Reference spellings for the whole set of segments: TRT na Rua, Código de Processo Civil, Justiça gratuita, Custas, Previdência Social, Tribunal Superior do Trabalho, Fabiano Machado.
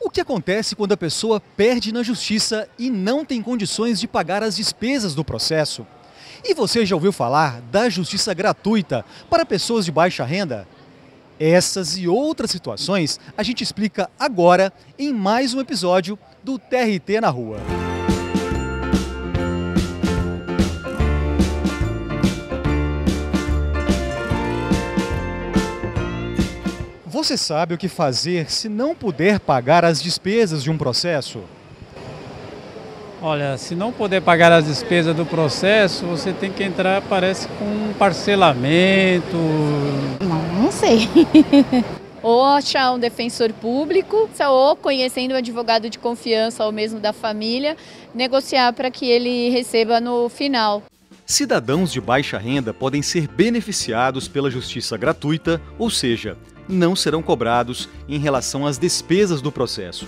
O que acontece quando a pessoa perde na justiça e não tem condições de pagar as despesas do processo? E você já ouviu falar da justiça gratuita para pessoas de baixa renda? Essas e outras situações a gente explica agora em mais um episódio do TRT na Rua. Você sabe o que fazer se não puder pagar as despesas de um processo? Olha, se não puder pagar as despesas do processo, você tem que entrar, parece, com um parcelamento. Não sei. Ou achar um defensor público, ou conhecendo um advogado de confiança ou mesmo da família, negociar para que ele receba no final. Cidadãos de baixa renda podem ser beneficiados pela justiça gratuita, ou seja, não serão cobrados em relação às despesas do processo.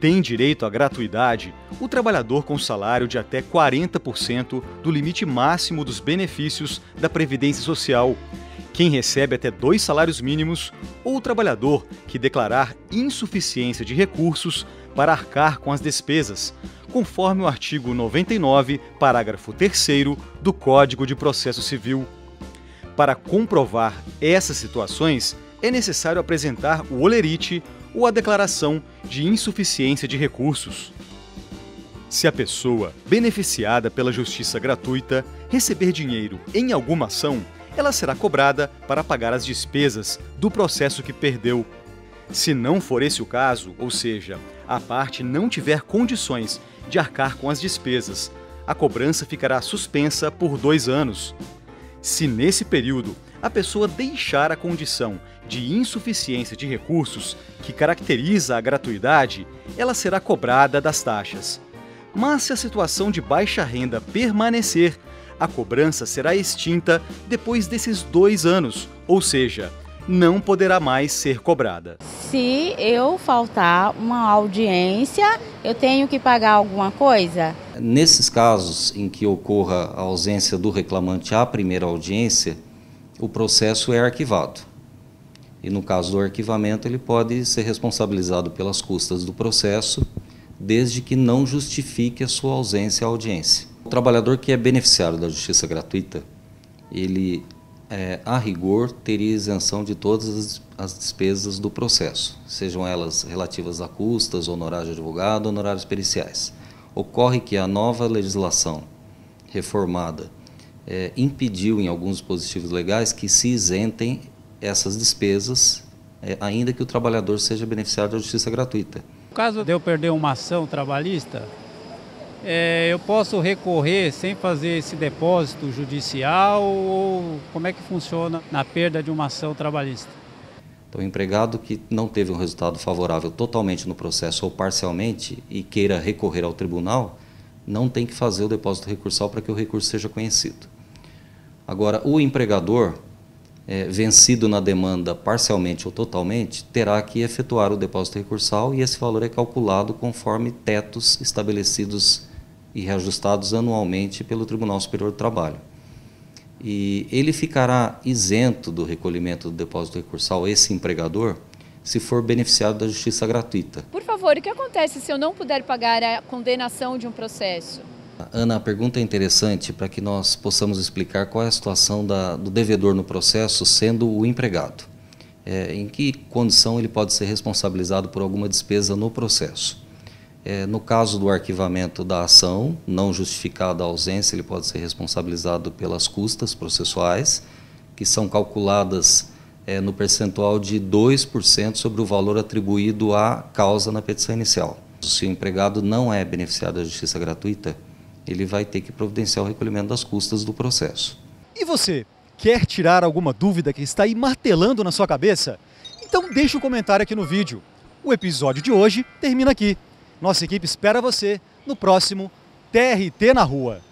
Tem direito à gratuidade o trabalhador com salário de até 40% do limite máximo dos benefícios da Previdência Social, quem recebe até 2 salários mínimos ou o trabalhador que declarar insuficiência de recursos para arcar com as despesas, conforme o artigo 99, parágrafo 3º do Código de Processo Civil. Para comprovar essas situações, é necessário apresentar o holerite ou a declaração de insuficiência de recursos. Se a pessoa beneficiada pela justiça gratuita receber dinheiro em alguma ação, ela será cobrada para pagar as despesas do processo que perdeu. Se não for esse o caso, ou seja, a parte não tiver condições de arcar com as despesas, a cobrança ficará suspensa por 2 anos. Se nesse período a pessoa deixar a condição de insuficiência de recursos que caracteriza a gratuidade, ela será cobrada das taxas. Mas se a situação de baixa renda permanecer, a cobrança será extinta depois desses 2 anos, ou seja, não poderá mais ser cobrada. Se eu faltar uma audiência, eu tenho que pagar alguma coisa? Nesses casos em que ocorra a ausência do reclamante à primeira audiência, o processo é arquivado. E no caso do arquivamento, ele pode ser responsabilizado pelas custas do processo, desde que não justifique a sua ausência à audiência. O trabalhador que é beneficiário da justiça gratuita, ele a rigor, teria isenção de todas as despesas do processo, sejam elas relativas a custas, honorários de advogado, honorários periciais. Ocorre que a nova legislação reformada impediu em alguns dispositivos legais que se isentem essas despesas, ainda que o trabalhador seja beneficiário da justiça gratuita. No caso de eu perder uma ação trabalhista, eu posso recorrer sem fazer esse depósito judicial, ou como é que funciona na perda de uma ação trabalhista? Então, o empregado que não teve um resultado favorável totalmente no processo ou parcialmente e queira recorrer ao tribunal, não tem que fazer o depósito recursal para que o recurso seja conhecido. Agora, o empregador, vencido na demanda parcialmente ou totalmente, terá que efetuar o depósito recursal e esse valor é calculado conforme tetos estabelecidos e reajustados anualmente pelo Tribunal Superior do Trabalho. E ele ficará isento do recolhimento do depósito recursal, esse empregador, se for beneficiado da justiça gratuita. Por favor, o que acontece se eu não puder pagar a condenação de um processo? Ana, a pergunta é interessante para que nós possamos explicar qual é a situação do devedor no processo, sendo o empregado. Em que condição ele pode ser responsabilizado por alguma despesa no processo? No caso do arquivamento da ação, não justificada a ausência, ele pode ser responsabilizado pelas custas processuais, que são calculadas no percentual de 2% sobre o valor atribuído à causa na petição inicial. Se o empregado não é beneficiado da justiça gratuita, ele vai ter que providenciar o recolhimento das custas do processo. E você, quer tirar alguma dúvida que está aí martelando na sua cabeça? Então deixa um comentário aqui no vídeo. O episódio de hoje termina aqui. Nossa equipe espera você no próximo TRT na Rua.